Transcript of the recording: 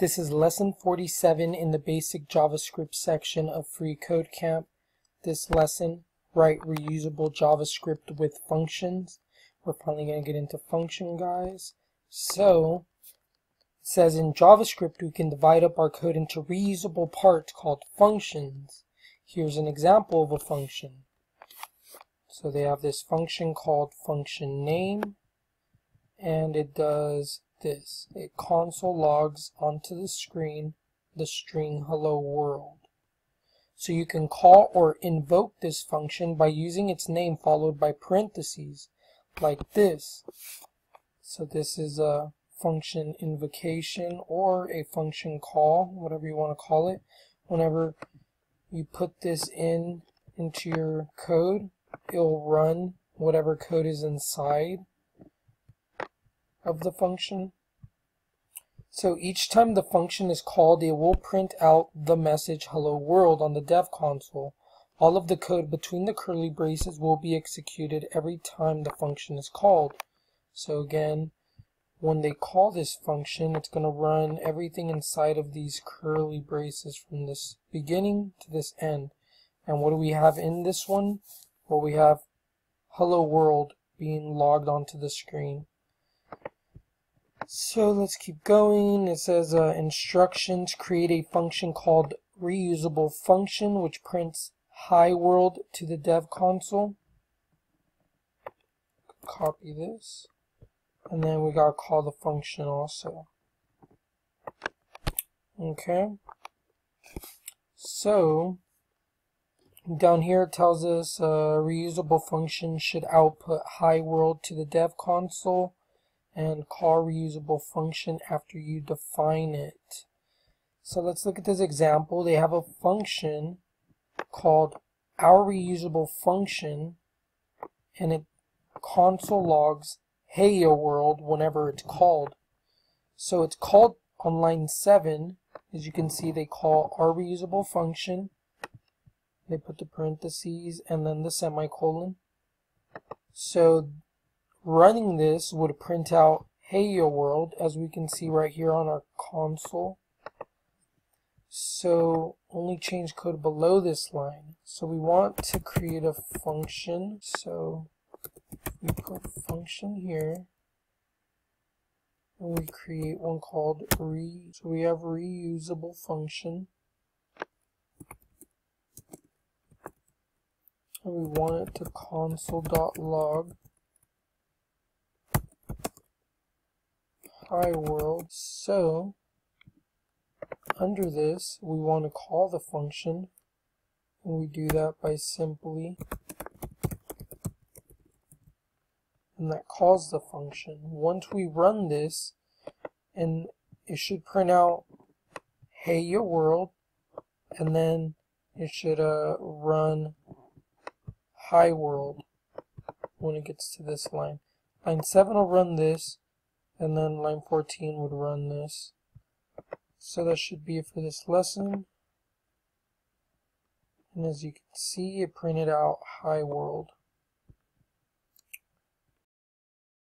This is lesson 47 in the basic JavaScript section of FreeCodeCamp. This lesson, write reusable JavaScript with functions. We're finally going to get into function, guys. So, it says in JavaScript we can divide up our code into reusable parts called functions. Here's an example of a function. So they have this function called function name, and it does this. It console logs onto the screen the string hello world. So you can call or invoke this function by using its name followed by parentheses, like this. So this is a function invocation or a function call, whatever you want to call it. Whenever you put this into your code, it'll run whatever code is inside of the function. So each time the function is called, it will print out the message hello world on the dev console. All of the code between the curly braces will be executed every time the function is called. So again, when they call this function, it's going to run everything inside of these curly braces from this beginning to this end. And what do we have in this one? Well, we have hello world being logged onto the screen. So let's keep going. It says instructions, create a function called reusable function, which prints hi world to the dev console. Copy this. And then we gotta call the function also. Okay. So down here it tells us a reusable function should output hi world to the dev console. And call reusable function after you define it. So let's look at this example. They have a function called our reusable function, and it console logs hey world whenever it's called. So it's called on line 7. As you can see, they call our reusable function, they put the parentheses and then the semicolon. So running this would print out hey world, as we can see right here on our console. So only change code below this line. So we want to create a function. So we put function here, and we create one called so we have reusable function, and we want it to console.log hi world. So under this we want to call the function, and we do that by simply, and that calls the function. Once we run this, and it should print out hey world, and then it should run hi world when it gets to this line. Line 7 will run this, and then line 14 would run this. So that should be it for this lesson. And as you can see, it printed out hi world.